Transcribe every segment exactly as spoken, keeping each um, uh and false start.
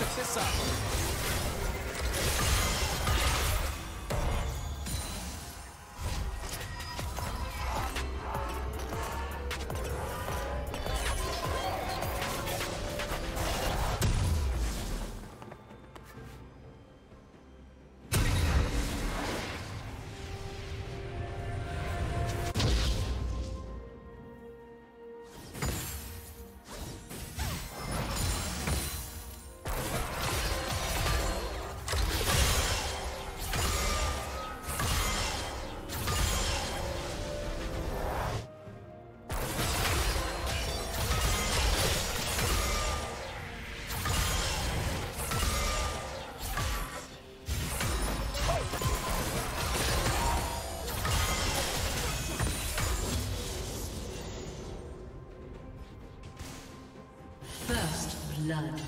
Check this out. First blood.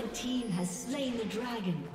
The team has slain the dragon.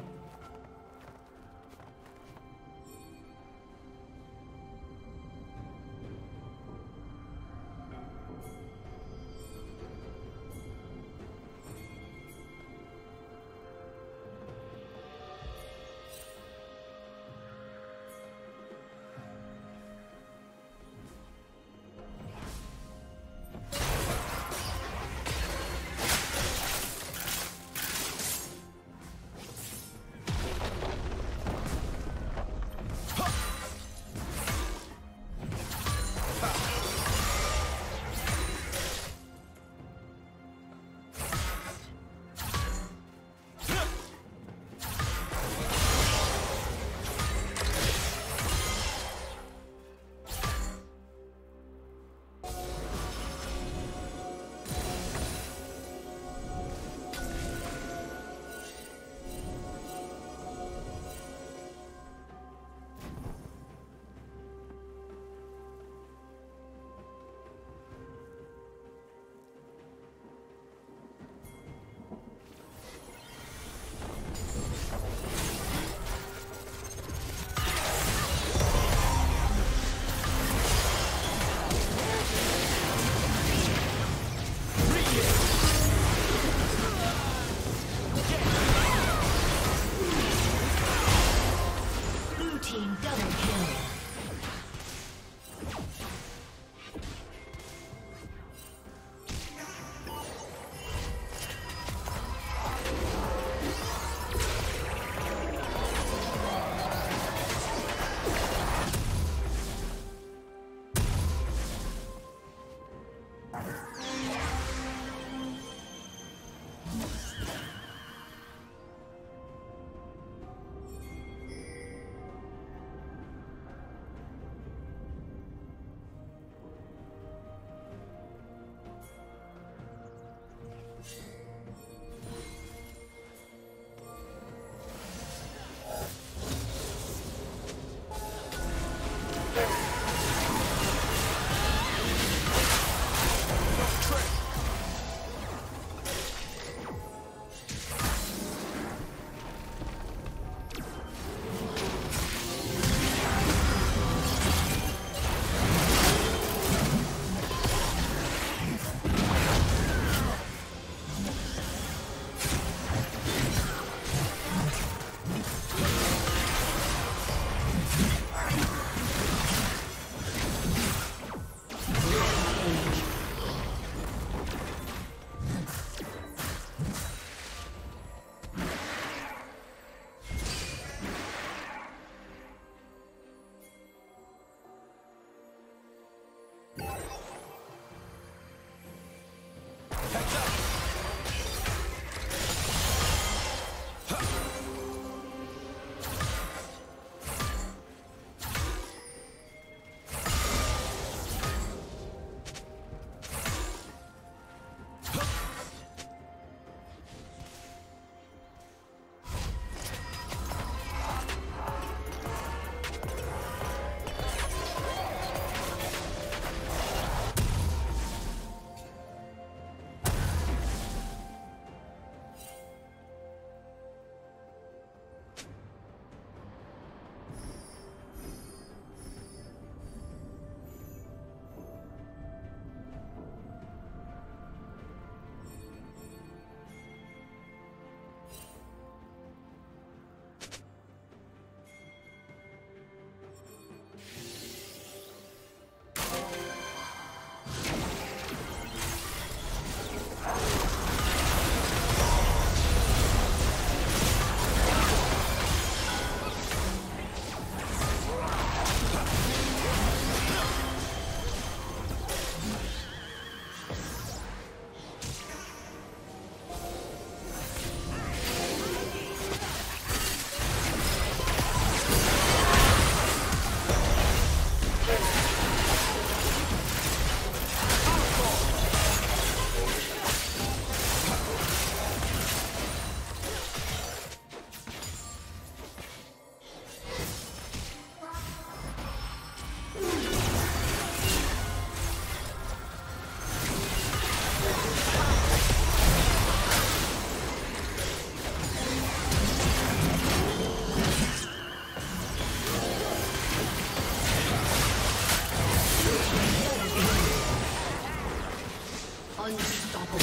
Unstoppable.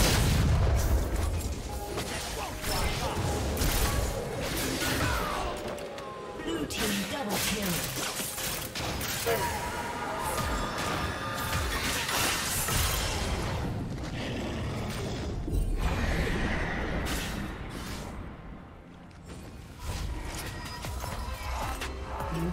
Blue team double kill.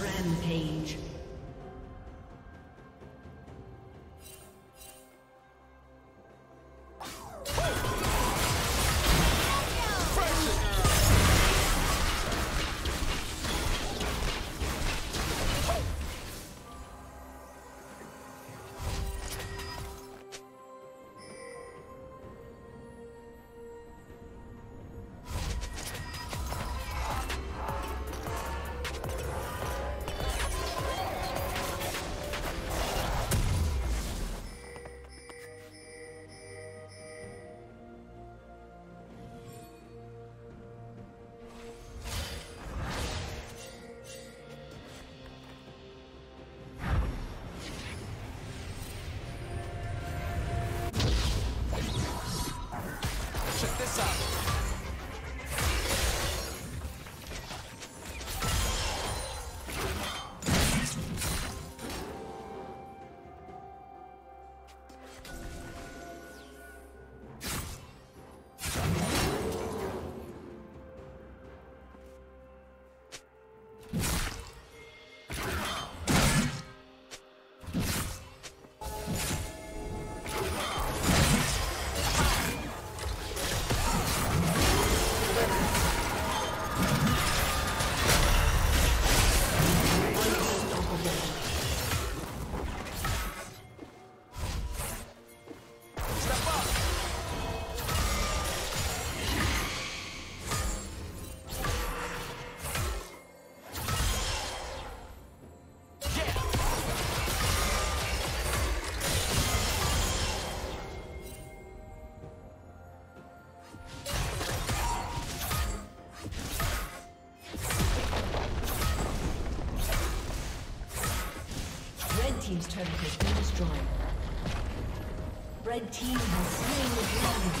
Rampage. Team's turret has been destroyed. Red team has slain the dragon.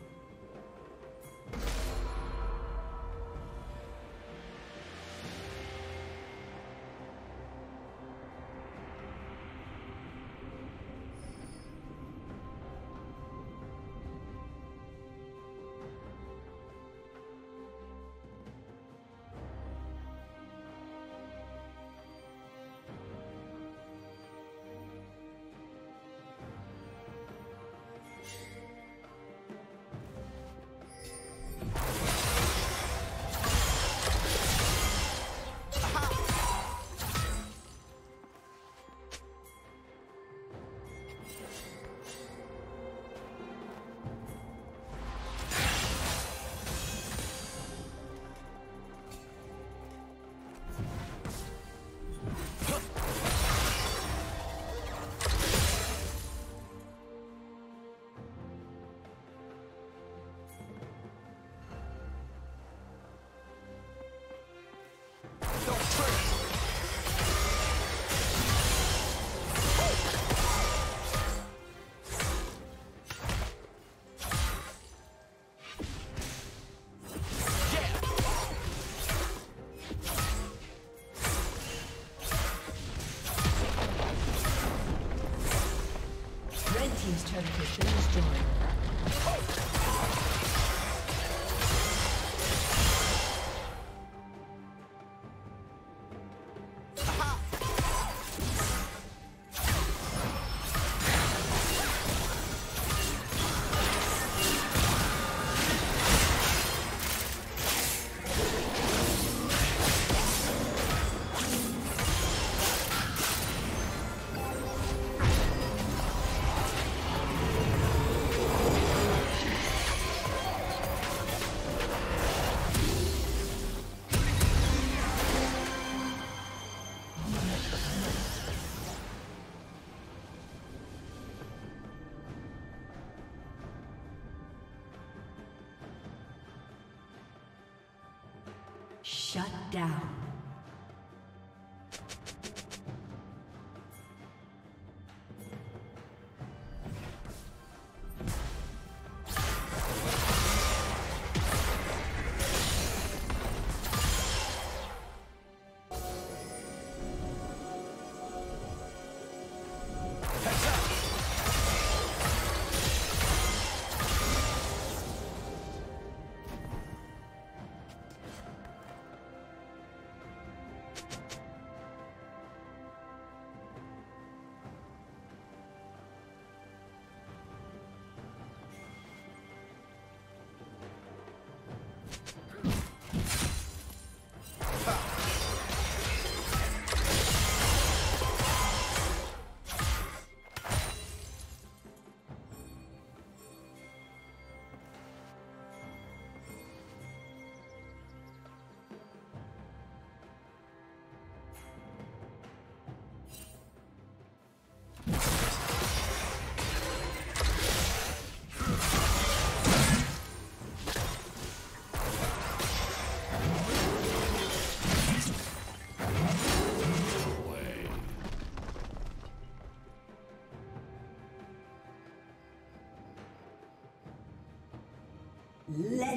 Shut down.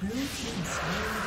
Blue team's